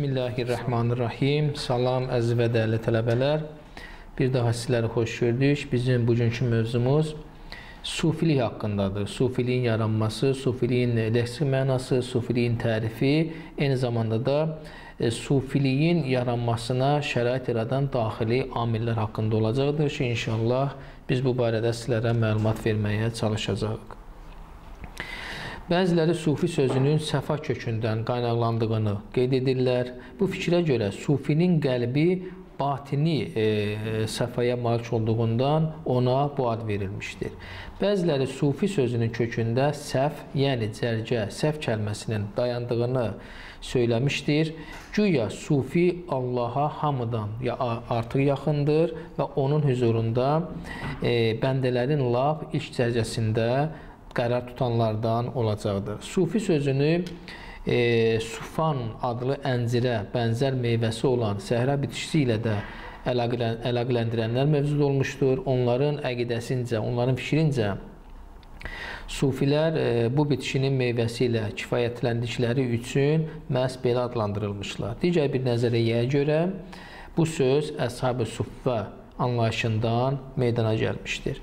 Bismillahirrahmanirrahim. Salam əziz və dəyərli tələbələr. Bir daha sizləri xoş gördük. Bizim bugünkü mövzumuz sufilik haqqındadır. Sufiliyin yaranması, sufiliyin leksik mənası, sufiliyin tərifi, eyni zamanda da sufiliyin yaranmasına şərait yaradan daxili amillər haqqında olacaqdır ki, inşallah biz bu barədə sizlərə məlumat verməyə çalışacağıq. Bəziləri sufi sözünün səfa kökündən qaynaqlandığını qeyd edirlər. Bu fikrə görə sufinin qəlbi batini səfaya malik olduğundan ona bu ad verilmişdir. Bəziləri sufi sözünün kökündə səhv, yəni cərgə, səhv kəlməsinin dayandığını söyləmişdir. Güya sufi Allaha hamıdan artıq yaxındır və onun huzurunda bəndələrin lap ilk cərgəsində qərar tutanlardan olacaqdır. Sufi sözünü sufan adlı əncirə bənzər meyvəsi olan səhra bitkisi ilə də əlaqələndirənlər mövcud olmuşdur. Onların əqidəsincə, onların fikrincə sufilər bu bitkinin meyvəsi ilə kifayətləndikləri üçün məhz belə adlandırılmışlar. Digər bir nəzəriyyəyə görə bu söz əshab-ı suffə anlayışından meydana gəlmişdir.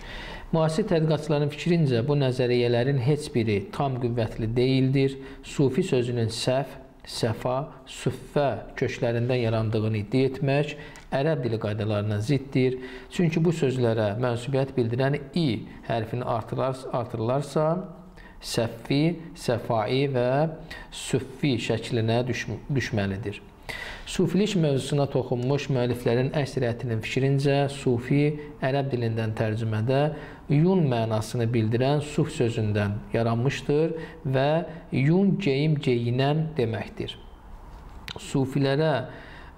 Müasir tədqiqatçıların fikrincə bu nəzəriyyələrin heç biri tam qüvvətli deyildir. Sufi sözünün səhv, səfa, süffə köklərindən yarandığını iddia etmək ərəb dili qaydalarına ziddir. Çünki bu sözlərə mənsubiyyət bildirən i hərfini artırılarsa, səffi, səfai və süffi şəklinə düşməlidir. Sufilik mövzusuna toxunmuş müəlliflərin əksəriyyətinin fikrincə sufi ərəb dilindən tərcümədə yun mənasını bildirən suf sözündən yaranmışdır və yun geyim geyinən deməkdir. Sufilərə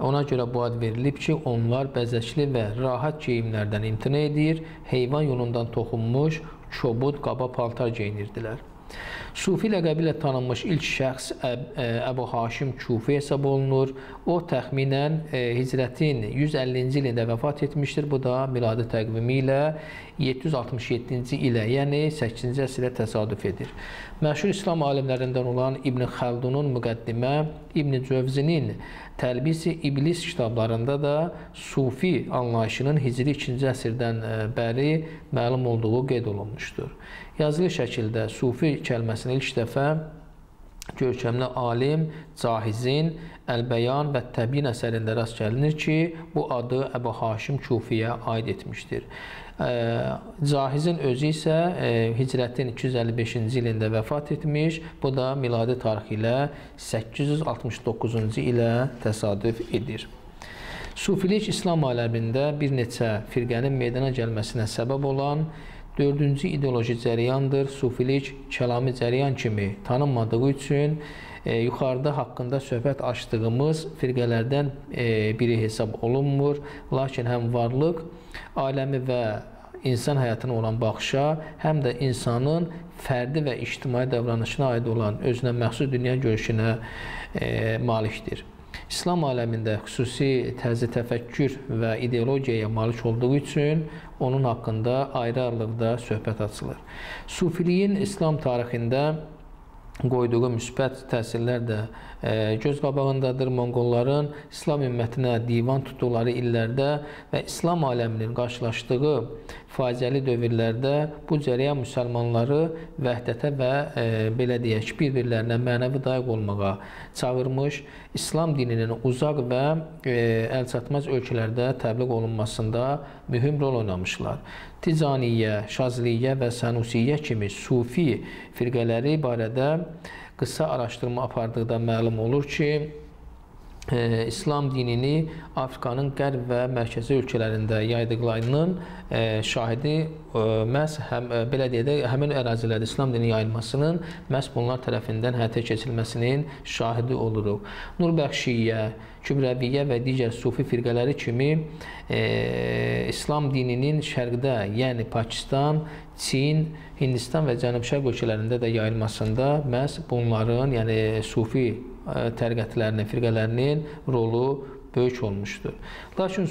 ona görə bu ad verilib ki, onlar bəzəkli və rahat geyimlərdən imtina edir, heyvan yunundan toxunmuş çobud qaba paltar geyinirdilər. Sufi ləqəbi ilə tanınmış ilk şəxs Əbu Haşim Kufi hesab olunur. O təxminən Hicrətin 150-ci ilində vəfat etmişdir. Bu da miladi təqvimi ilə 767-ci ilə, yəni 8-ci əsrə təsadüf edir. Məşhur İslam alimlərindən olan İbn Xəldunun müqəddimə, İbn Cövzinin Təlbisi İblis kitablarında da sufi anlayışının Hicri 2-ci əsrdən bəri məlum olduğu qeyd olunmuşdur. Yazılı şəkildə sufi kəlməsini ilk dəfə görkəmli alim Cahizin Əlbəyan və Təbiin əsərində rast gəlinir ki, bu adı Əbu Haşim Kufiyə aid etmişdir. Cahizin özü isə Hicrətin 255-ci ilində vəfat etmiş, bu da miladi tarixi ilə 869-cu ilə təsadüf edir. Sufilik İslam aləmində bir neçə firqənin meydana gəlməsinə səbəb olan dördüncü ideoloji cəriyandır. Sufilik kəlami cəriyan kimi tanınmadığı üçün yuxarıda haqqında söhbət açdığımız firqələrdən biri hesab olunmur. Lakin həm varlıq aləmi və insan həyatına olan baxışa, həm də insanın fərdi və ictimai davranışına aid olan özünə məxsus dünya görüşünə malikdir. İslam aləmində xüsusi təzə təfəkkür və ideologiyaya malik olduğu üçün onun haqqında ayrı-ayrılıqda söhbət açılır. Sufiliyin İslam tarixində qoyduğu müsbət təsirlər də göz qabağındadır. Monqolların İslam ümmətinə divan tutduqları illərdə və İslam aləminin qarşılaşdığı faciəli dövrlərdə bu cəriyan müsəlmanları vəhdətə və belə deyək, bir-birlərinə mənəvi dayaq olmağa çağırmış, İslam dininin uzaq və əlçatmaz ölkələrdə təbliğ olunmasında mühüm rol oynamışlar. Tizaniyyə, Şazliyyə və Sənusiyyə kimi sufi firqələri barədə qısa araşdırma apardıqda məlum olur ki, İslam dinini Afrikanın qərb və mərkəzi ölkələrində yaydıqlarının şahidi məhz həmin ərazilərdə İslam dini yayılmasının məhz bunlar tərəfindən həyata keçirilməsinin şahidi oluruq. Nurbəxşiyyə, Kübrəbiyyə və digər sufi firqələri kimi İslam dininin şərqdə, yəni Pakistan, Çin, Hindistan və Cənub-Şərq ölkələrində də yayılmasında məhz bunların, yəni sufi tərqətlərinin, firqələrinin rolu böyük olmuşdur. Lakin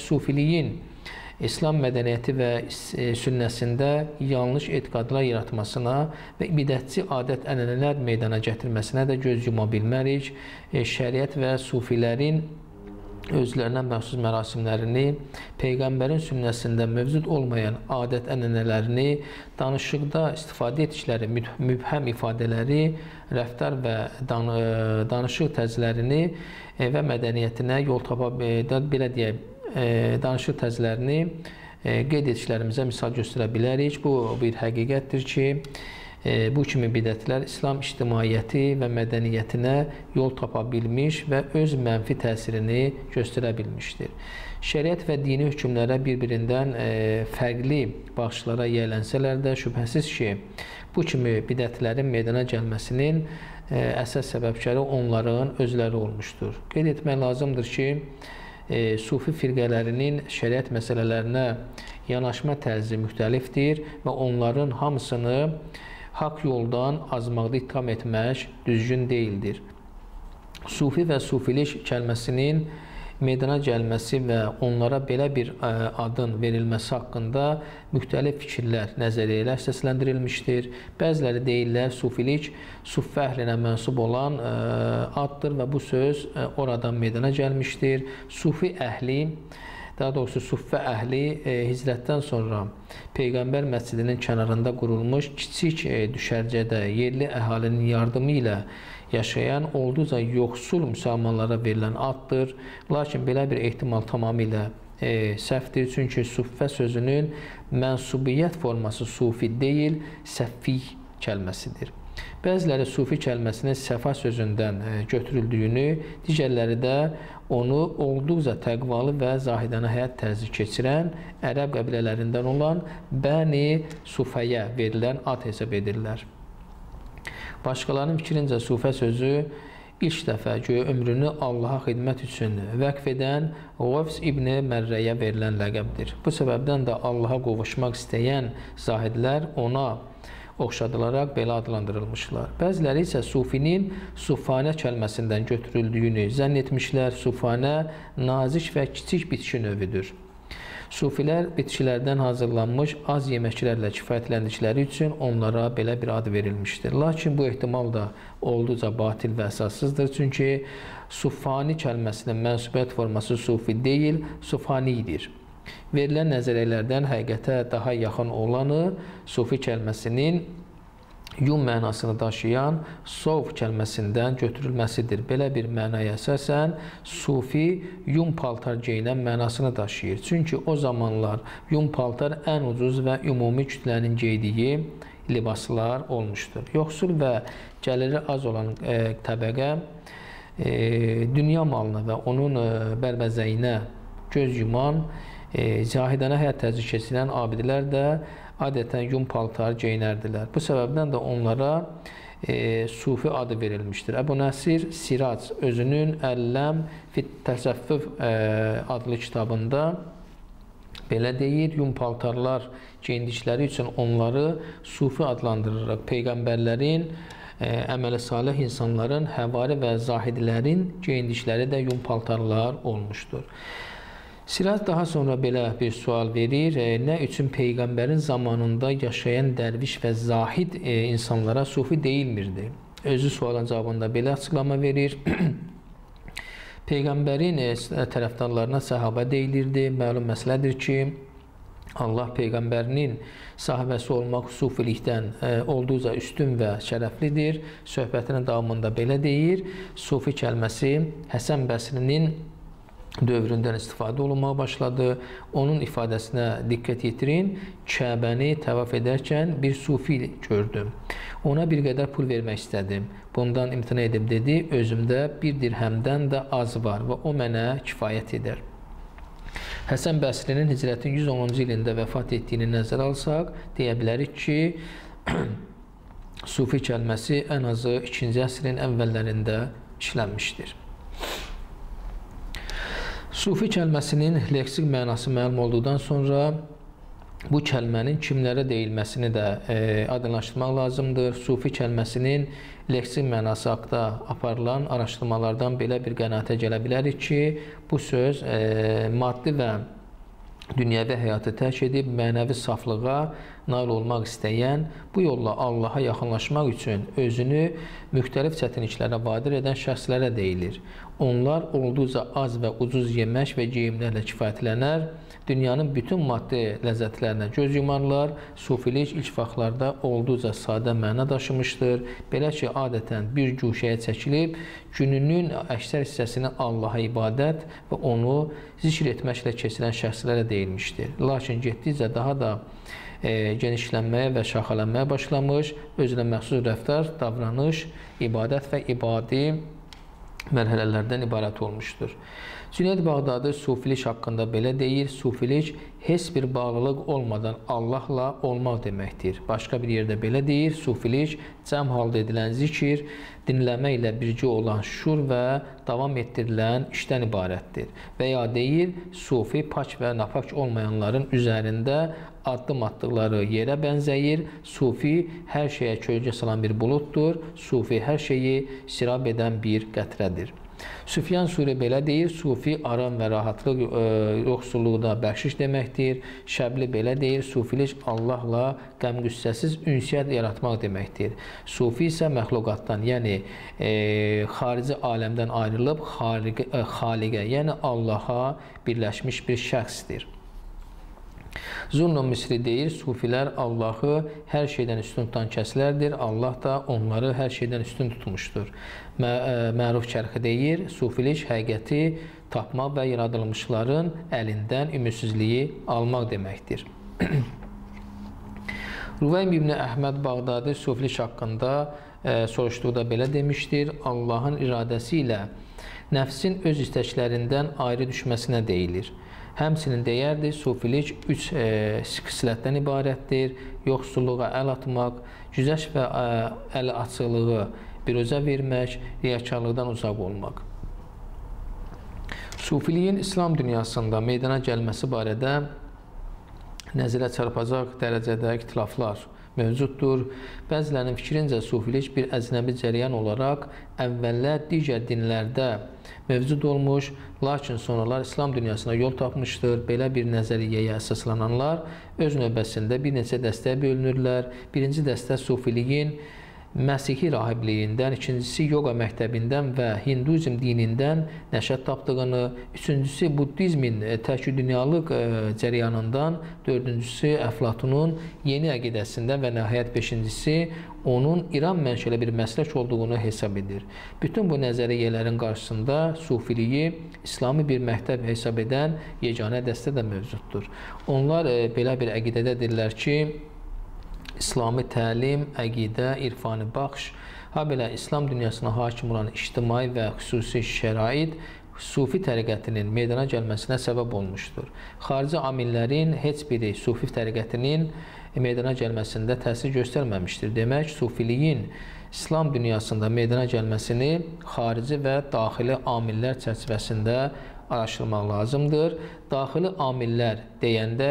sufiliyin İslam mədəniyyəti və sünnəsində yanlış etiqadlar yaratmasına və bidətçi adət-ənənələr meydana gətirməsinə də göz yuma bilmərik. Şəriət və sufilərin özlərinə məxsus mərasimlərini, Peyğəmbərin sünnəsində mövcud olmayan adət-ənənələrini, danışıqda istifadə etdikləri mübhəm ifadələri, rəftar və danışıq tərzlərini və mədəniyyətinə yol tapa danışıq tərzlərini qeyd etdiklərimizə misal göstərə bilərik. Bu bir həqiqətdir ki, bu kimi bidətlər İslam ictimaiyyəti və mədəniyyətinə yol tapa bilmiş və öz mənfi təsirini göstərə bilmişdir. Şəriət və dini hökmlərə bir-birindən fərqli baxışlara yiyələnsələr də şübhəsiz ki, bu kimi bidətlərin meydana gəlməsinin əsas səbəbkarı onların özləri olmuşdur. Qeyd etmək lazımdır ki, sufi firqələrinin şəriət məsələlərinə yanaşma tərzi müxtəlifdir və onların hamısını haqq yoldan azmaqda ittiham etmək düzgün deyildir. Sufi və sufilik kəlməsinin meydana gəlməsi və onlara belə bir adın verilməsi haqqında müxtəlif fikirlər, nəzəriyyələr səsləndirilmişdir. Bəziləri deyirlər, sufilik suffə əhlinə mənsub olan addır və bu söz oradan meydana gəlmişdir. Sufi əhli, daha doğrusu suffə əhli hicrətdən sonra Peyğəmbər məscidinin kənarında qurulmuş kiçik düşərgədə yerli əhalinin yardımı ilə yaşayan, olduqca yoxsul müsəlmanlara verilən addır. Lakin belə bir ehtimal tamamilə səhvdir. Çünki suffə sözünün mənsubiyyət forması sufi deyil, səffi kəlməsidir. Bəziləri sufi kəlməsinin səfa sözündən götürüldüyünü, digərləri də onu olduqca təqvalı və zahidənə həyat tərzi keçirən ərəb qəbilələrindən olan Bəni Sufəyə verilən ad hesab edirlər. Başqalarının fikrincə sufə sözü ilk dəfə ömrünü Allaha xidmət üçün vəqf edən Qavs ibn Mərrəyə verilən ləqəbdir. Bu səbəbdən də Allaha qovuşmaq istəyən zahidlər ona oxşadılaraq belə adlandırılmışlar. Bəziləri isə sufinin sufanə kəlməsindən götürüldüyünü zənn etmişlər. Sufanə nazik və kiçik bitki növüdür. Sufilər bitkilərdən hazırlanmış az yeməklərlə kifayətləndikləri üçün onlara belə bir ad verilmişdir. Lakin bu ehtimal da olduqca batil və əsassızdır. Çünki sufani kəlməsinin mənsubiyyət forması sufi deyil, sufanidir. Verilən nəzəriyyələrdən həqiqətə daha yaxın olanı sufi kəlməsinin yun mənasını daşıyan sov kəlməsindən götürülməsidir. Belə bir mənaya əsasən sufi yun paltar geyinən mənasını daşıyır. Çünki o zamanlar yun paltar ən ucuz və ümumi kütlənin geydiyi libaslar olmuşdur. Yoxsul və gəliri az olan təbəqə dünya malına və onun bərbəzəyinə göz yuman zahidənə həyat tərzi keçirən abidlər də adətən yun paltar geyinərdilər. Bu səbəbdən də onlara sufi adı verilmişdir. Əbu Nəsr Sərrac özünün Əlləm fit Təsəffüf adlı kitabında belə deyir, yun paltarlar geyindikləri üçün onları sufi adlandırırıq. Peyğəmbərlərin, əməli salih insanların, həvari və zahidlərin geyindikləri də yun paltarlar olmuşdur. Sərrac daha sonra belə bir sual verir. Nə üçün Peyğəmbərin zamanında yaşayan dərviş və zahid insanlara sufi deyilmirdi? Özü sualın cavabında belə açıqlama verir. Peyğəmbərin tərəfdarlarına səhabə deyilirdi. Məlum məsələdir ki, Allah Peyğəmbərinin sahibəsi olmaq sufilikdən olduqca üstün və şərəflidir. Söhbətinin davamında belə deyir. Sufi kəlməsi Həsən Bəsrinin dövründən istifadə olunmağa başladı. Onun ifadəsinə diqqət yetirin. Kəbəni təvaf edərkən bir sufi gördüm. Ona bir qədər pul vermək istədim. Bundan imtina edib dedi, özümdə bir dirhəmdən də az var və o mənə kifayət edər. Həsən Bəsrinin hicrətin 110-cu ilində vəfat etdiyini nəzərə alsaq, deyə bilərik ki, sufi kəlməsi ən azı 2-ci əsrin əvvəllərində işlənmişdir. Sufi kəlməsinin leksik mənası məlum olduqdan sonra bu kəlmənin kimlərə deyilməsini də aydınlaşdırmaq lazımdır. Sufi kəlməsinin leksik mənası haqda aparılan araşdırmalardan belə bir qənaətə gələ bilərik ki, bu söz maddi və dünyəvi həyatı tərk edib mənəvi saflığa nail olmaq istəyən, bu yolla Allaha yaxınlaşmaq üçün özünü müxtəlif çətinliklərə vadar edən şəxslərə deyilir. Onlar olduqca az və ucuz yemək və geyimlərlə kifayətlənər, dünyanın bütün maddi ləzzətlərinə göz yumarlar, sufilik ilk vaxtlarda olduqca sadə məna daşımışdır. Belə ki, adətən bir guşəyə çəkilib, gününün əksər hissəsini Allaha ibadət və onu zikr etməklə keçirən şəxslərə deyilmişdir. Lakin getdikcə daha da genişlənməyə və şaxələnməyə başlamış, özünə məxsus rəftar, davranış, ibadət və ibadi mərhələlərdən ibarət olmuşdur. Cüneyd Bağdadi sufilik haqqında belə deyir, sufilik heç bir bağlılıq olmadan Allahla olmaq deməkdir. Başqa bir yerdə belə deyir, sufilik cəm halda edilən zikir, dinləmə ilə birgə olan şur və davam etdirilən işdən ibarətdir. Və ya deyir, sufi pak və napak olmayanların üzərində addım atdıqları yerə bənzəyir. Sufi hər şeyə kölgə salan bir buluddur. Sufi hər şeyi sirab edən bir qətrədir. Süfyan Suri belə deyir, sufi aram və rahatlıq, yoxsulluqda bəxşiş deməkdir. Şəbli belə deyir, sufilik Allahla qəm-qüssəsiz ünsiyyət yaratmaq deməkdir. Sufi isə məxluqatdan, yəni xarici aləmdən ayrılıb xaliqə, yəni Allaha birləşmiş bir şəxsdir. Zunnu Misri deyir, sufilər Allahı hər şeydən üstün tutan kəslərdir, Allah da onları hər şeydən üstün tutmuşdur. Məruf Kərxi deyir, sufilik həqiqəti tapmaq və yaradılmışların əlindən ümidsizliyi almaq deməkdir. Rüveym İbn Əhməd Bağdadi sufilik haqqında soruşduqda belə demişdir, Allahın iradəsi ilə nəfsin öz istəklərindən ayrı düşməsinə deyilir. Həmsinin deyərdir, sufilik üç xislətdən ibarətdir. Yoxsulluğa əl atmaq, güzəşt və əl açıqlığı biruzə vermək, riyakarlıqdan uzaq olmaq. Sufiliyin İslam dünyasında meydana gəlməsi barədə nəzərə çarpacaq dərəcədə ixtilaflar mövcuddur. Bəzilərinin fikrincə sufilik bir əcnəbi cəryan olaraq əvvəllər digər dinlərdə mövcud olmuş, lakin sonralar İslam dünyasına yol tapmışdır. Belə bir nəzəriyyəyə əsaslananlar öz növbəsində bir neçə dəstəyə bölünürlər. Birinci dəstə sufiliyin Məsihi rahibliyindən, ikincisi yoga məktəbindən və hinduzm dinindən nəşət tapdığını, üçüncüsü buddizmin təki-dünyalıq cəryanından, dördüncüsü Əflatunun yeni əqidəsində və nəhayət beşincisi onun İran mənşəli bir məslək olduğunu hesab edir. Bütün bu nəzəriyyələrin qarşısında sufiliyi İslami bir məktəb hesab edən yeganə dəstə də mövcuddur. Onlar belə bir əqidədədirlər ki, İslami təlim, əqidə, irfani baxış, ha belə İslam dünyasına hakim olan ictimai və xüsusi şərait sufi təriqətinin meydana gəlməsinə səbəb olmuşdur. Xarici amillərin heç biri sufi təriqətinin meydana gəlməsində təsir göstərməmişdir. Demək, sufiliyin İslam dünyasında meydana gəlməsini xarici və daxili amillər çərçivəsində araşdırmaq lazımdır. Daxili amillər deyəndə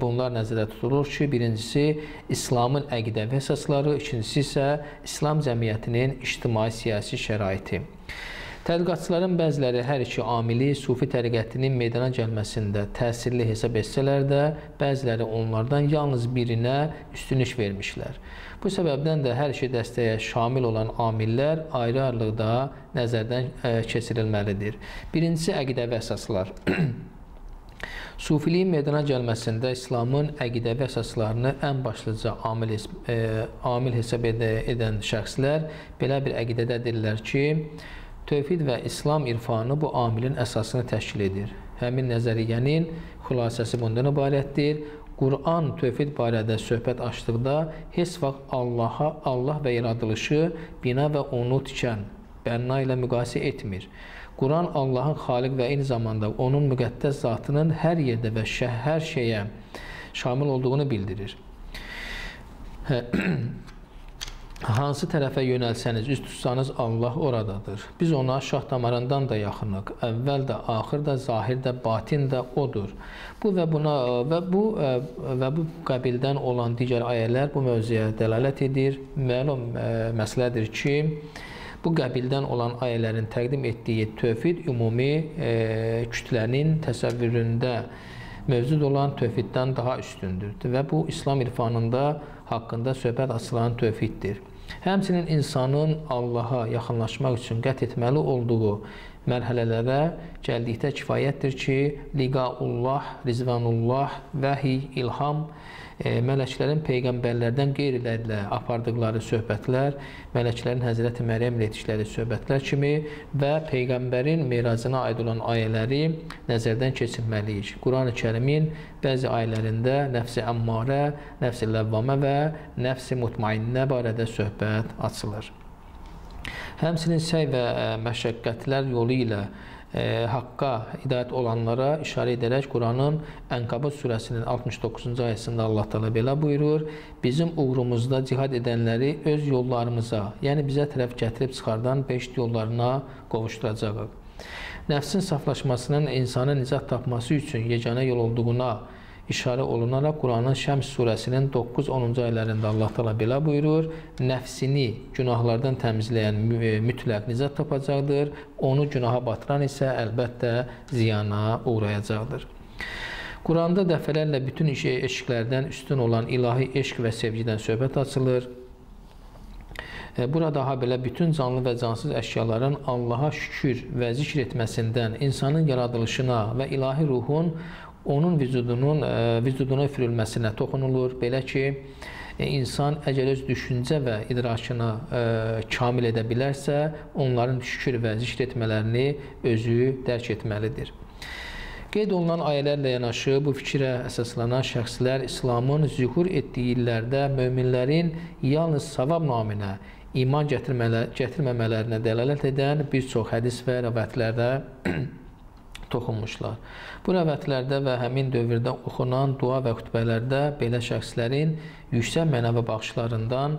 bunlar nəzərdə tutulur ki, birincisi İslamın əqidəvi əsasları, ikincisi isə İslam cəmiyyətinin ictimai-siyasi şəraiti. Tədqiqatçıların bəziləri hər iki amili sufi təriqətinin meydana gəlməsində təsirli hesab etsələr də, bəziləri onlardan yalnız birinə üstünlük vermişlər. Bu səbəbdən də hər iki dəstəyə şamil olan amillər ayrı-ayrılıqda nəzərdən keçirilməlidir. Birincisi əqidəvi əsaslar. Sufiliyin meydana gəlməsində İslamın əqidəvi əsaslarını ən başlıca amil hesab edən şəxslər belə bir əqidədədirlər ki, tövhid və İslam irfanı bu amilin əsasını təşkil edir. Həmin nəzəriyyənin xülasəsi bundan ibarətdir. Quran tövhid barədə söhbət açdıqda heç vaxt Allah və yaradılışı, bina və onu tikən, bənna ilə müqayisə etmir. Quran Allahın xaliq və eyni zamanda onun müqəddəs zatının hər yerdə və hər şeyə şamil olduğunu bildirir. Hansı tərəfə yönəlsəniz, üz tutsanız Allah oradadır. Biz ona şah damarından da yaxınıq. Əvvəl də, axır da, zahir də, batin də odur. Bu qəbildən olan digər ayələr bu mövzuya dəlalət edir. Məlum məsələdir ki, bu qəbildən olan ayələrin təqdim etdiyi tövhid ümumi kütlənin təsəvvüründə mövcud olan tövhiddən daha üstündür və bu İslam irfanında haqqında söhbət açılan tövhiddir. Həmçinin insanın Allaha yaxınlaşmaq üçün qət etməli olduğu mərhələlərə gəldikdə kifayətdir ki, liqaullah, rizvanullah, vəhiy, ilham, mələklərin peyğəmbərlərdən qeyrilərlə apardıqları söhbətlər, mələklərin Həzrəti Məryəmlə etdikləri söhbətlər kimi və peyğəmbərin miracına aid olan ayələri nəzərdən keçirməliyik. Quran-ı Kərimin bəzi ayələrində nəfs-i əmmarə, nəfs-i ləvvamə və nəfs-i mutmainnə barədə söhbət açılır. Həmsinin səy və məşəqqətlər yolu ilə haqqa hidayət olanlara işarə edərək Quranın Ənkabut surəsinin 69-cu ayəsində Allah Teala belə buyurur: bizim uğrumuzda cihad edənləri öz yollarımıza, yəni bizə tərəf gətirib çıxardan beşt yollarına qovuşduracağıq. Nəfsin saflaşmasının insanın nicat tapması üçün yeganə yol olduğuna işarə olunaraq Quranın Şəms surəsinin 9-10-cu ayələrində Allah Teala belə buyurur: nəfsini günahlardan təmizləyən mütləq nicat tapacaqdır, onu günaha batıran isə əlbəttə ziyana uğrayacaqdır. Quranda dəfələrlə bütün eşqlərdən üstün olan ilahi eşq və sevgidən söhbət açılır. Burada daha belə bütün canlı və cansız əşyaların Allaha şükür və zikr etməsindən, insanın yaradılışına və ilahi ruhun onun vücuduna üfürülməsinə toxunulur. Belə ki, insan əgər öz düşüncə və idrakını kamil edə bilərsə, onların şükür və zikr etmələrini özü dərk etməlidir. Qeyd olunan ayələrlə yanaşı, bu fikrə əsaslanan şəxslər İslamın zühur etdiyi illərdə möminlərin yalnız savab naminə iman gətirməmələrinə dəlalət edən bir çox hədis və rəvətlərdə toxunmuşlar. Bu rəvətlərdə və həmin dövrdə oxunan dua və xütbələrdə belə şəxslərin yüksək mənəvi baxışlarından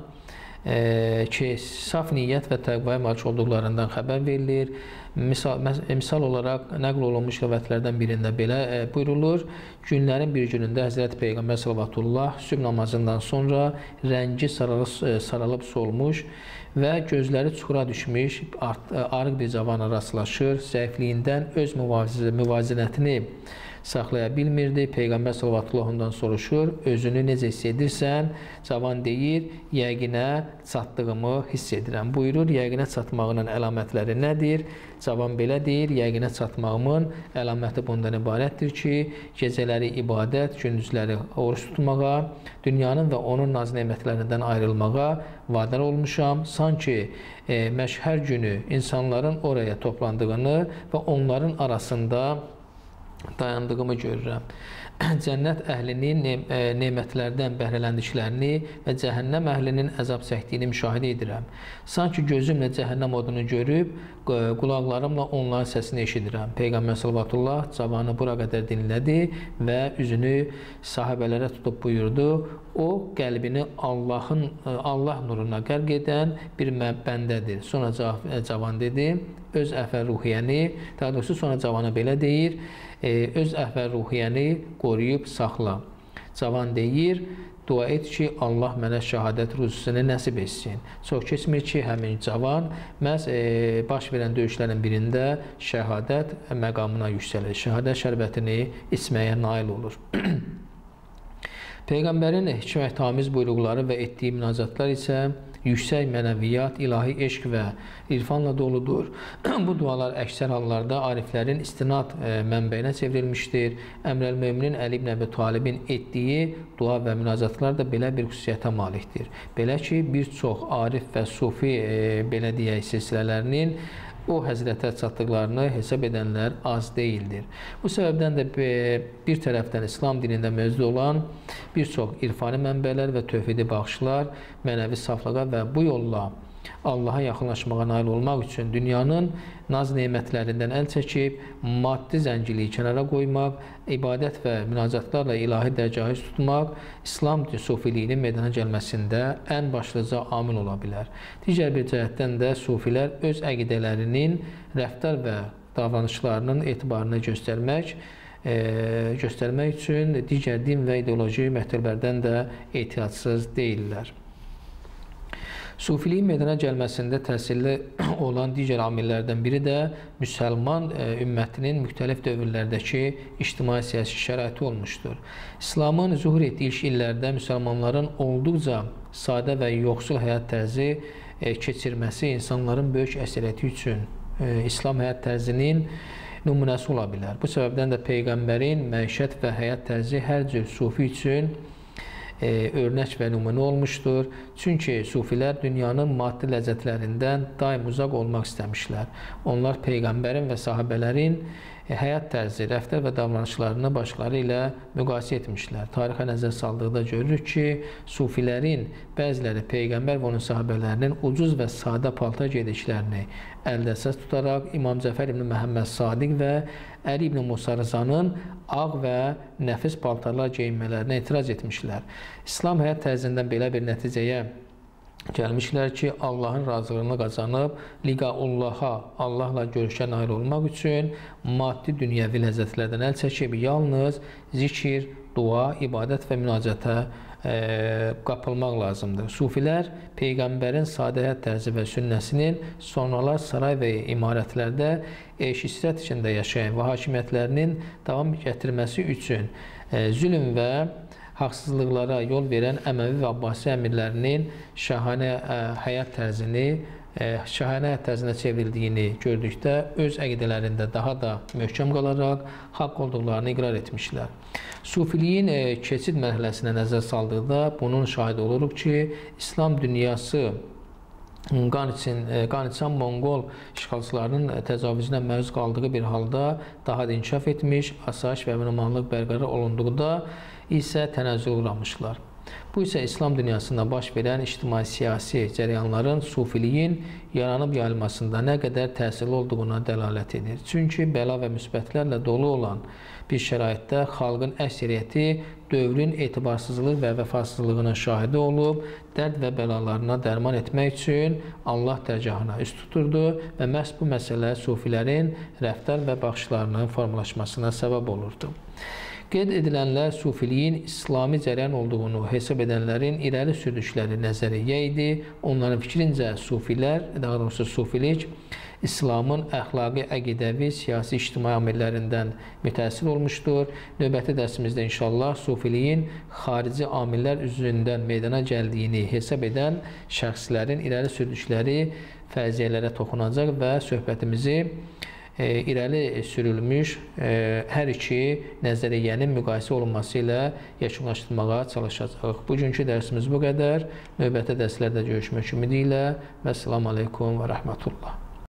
ki, saf niyyət və təqvaya malik olduqlarından xəbər verilir. Misal olaraq nəql olunmuş rəvətlərdən birində belə buyurulur: günlərin bir günündə Həzrəti Peyğəmbər Sallallahu sübh namazından sonra rəngi saralıb solmuş və gözləri çuxura düşmüş arıq bir cavana rastlaşır. Zəifliyindən öz müvazinətini saxlaya bilmirdi. Peyğəmbər sallallahu ondan soruşur: özünü necə hiss edirsən? Cavan deyir: yəqinə çatdığımı hiss edirəm. Buyurur: yəqinə çatmağının əlamətləri nədir? Cavan belə deyir: yəqinə çatmağımın əlaməti bundan ibarətdir ki, gecələri ibadət, gündüzləri oruç tutmağa, dünyanın və onun naz-nemətlərindən ayrılmağa vadar olmuşam. Sanki məşhər günü insanların oraya toplandığını və onların arasında dayandığımı görürəm. Cənnət əhlinin nemətlərdən bəhrələndiklərini və cəhənnəm əhlinin əzab çəkdiyini müşahidə edirəm. Sanki gözümlə cəhənnəm odunu görüb, qulaqlarımla onların səsini eşidirəm. Peyğəmbər sallallahu cavanı bura qədər dinlədi və üzünü sahabələrə tutub buyurdu: o, qəlbini Allah nuruna qərq edən bir bəndədir. Sonra cavan dedi: öz əhval-ruhiyyəni, daha doğrusu sonra cavana belə deyir: öz əhval-ruhiyyəni qoruyub saxla. Cavan deyir: dua et ki, Allah mənə şəhadət ruzusunu nəsib etsin. Çox keçmir ki, həmin cavan məhz baş verən döyüşlərin birində şəhadət məqamına yüksəlir. Şəhadət şərbətini içməyə nail olur. Peyğəmbərin hikmətamiz buyruqları və etdiyi münacatlar isə yüksək mənəviyyat, ilahi eşq və irfanla doludur. Bu dualar əksər hallarda ariflərin istinad mənbəyinə çevrilmişdir. Əmrəl-Möminin Əli ibn Əbi Talibin etdiyi dua və münacatlar da belə bir xüsusiyyətə malikdir. Belə ki, bir çox arif və sufi belə deyək silsilələrinin o Həzrətə çatdıqlarını hesab edənlər az deyildir. Bu səbəbdən də bir tərəfdən İslam dinində mövcud olan bir çox irfani mənbələr və tövhidi baxışlar mənəvi saflığa və bu yolla Allaha yaxınlaşmağa nail olmaq üçün dünyanın naz-nemətlərindən əl çəkib, maddi zəngiliyi kənara qoymaq, ibadət və münacatlarla ilahi dərgahı tutmaq İslam sufiliyinin meydana gəlməsində ən başlıca amil ola bilər. Digər bir cəhətdən də sufilər öz əqidələrinin, rəftar və davranışlarının etibarını göstərmək üçün digər din və ideoloji məktəblərdən də ehtiyatsız deyillər. Sufiliyin meydana gəlməsində təsirli olan digər amillərdən biri də müsəlman ümmətinin müxtəlif dövrlərdəki ictimai-siyasi şəraiti olmuşdur. İslamın zühur etdiyi ilk illərdə müsəlmanların olduqca sadə və yoxsul həyat tərzi keçirməsi insanların böyük əksəriyyəti üçün İslam həyat tərzinin nümunəsi ola bilər. Bu səbəbdən də Peyğəmbərin məişət və həyat tərzi hər cür sufi üçün örnək və nümunə olmuşdur. Çünki sufilər dünyanın maddi ləzzətlərindən daim uzaq olmaq istəmişlər. Onlar Peyğəmbərin və sahabələrin həyat tərzi, rəftar və davranışlarını başqaları ilə müqayisə etmişlər. Tarixə nəzər saldıqda görürük ki, sufilərin bəziləri Peyğəmbər və onun sahabələrinin ucuz və sadə paltar geyinişlərini əldə əsas tutaraq İmam Cəfər ibn Məhəmməd Sadiq və Əli ibn Musa Rzanın ağ və nəfis paltarlar geyinmələrinə etiraz etmişlər. İslam həyat tərzindən belə bir nəticəyə gəlmişlər ki, Allahın razılığını qazanıb, liqaullaha, Allahla görüşə nail olmaq üçün maddi dünyəvi ləzzətlərdən əl çəkib, yalnız zikir, dua, ibadət və münacətə qapılmaq lazımdır. Sufilər Peyğəmbərin sadə həyat tərzi və sünnəsinin sonralar saray və imarətlərdə eşistrət içində yaşayan və hakimiyyətlərinin davam gətirməsi üçün zülm və haqsızlıqlara yol verən Əməvi və Abbasi əmirlərinin şahanə həyat tərzini çevrildiyini gördükdə öz əqidələrində daha da möhkəm qalaraq haqq olduqlarını iqrar etmişlər. Sufiliyin keçid mərhələsinə nəzər saldıqda bunun şahid oluruq ki, İslam dünyası Qaniçan Monqol işğalçılarının təcavüzünə məruz qaldığı bir halda daha da inkişaf etmiş, asayiş və əmin-amanlıq bərqərar olunduqda isə tənəzzülə uğramışlar. Bu isə İslam dünyasında baş verən ictimai-siyasi cərəyanların sufiliyin yaranıb yayılmasında nə qədər təsirli olduğuna dəlalət edir. Çünki bəla və müsbətlərlə dolu olan bir şəraitdə xalqın əksəriyyəti dövrün etibarsızlıq və vəfasızlığının şahidi olub, dərd və bəlalarına dərman etmək üçün Allah dərgahına üst tuturdu və məhz bu məsələ sufilərin rəftar və baxışlarının formalaşmasına səbəb olurdu. Qeyd edilənlər sufiliyin İslami cərəyan olduğunu hesab edənlərin irəli sürdükləri nəzəriyyə idi. Onların fikrincə sufilər, daha doğrusu sufilik, İslamın əxlaqi, əqidəvi, siyasi, ictimai amillərindən mütəəssir olmuşdur. Növbəti dərsimizdə inşallah sufiliyin xarici amillər üzründən meydana gəldiyini hesab edən şəxslərin irəli sürdükləri fərziyyələrə toxunacaq və söhbətimizi irəli sürülmüş hər iki nəzəriyyənin müqayisə olunması ilə yekunlaşdırmağa çalışacağıq. Bugünkü dərsimiz bu qədər. Növbəti dərslərdə görüşmək ümidi ilə. Vəssalamu aleykum və rəhmətullah.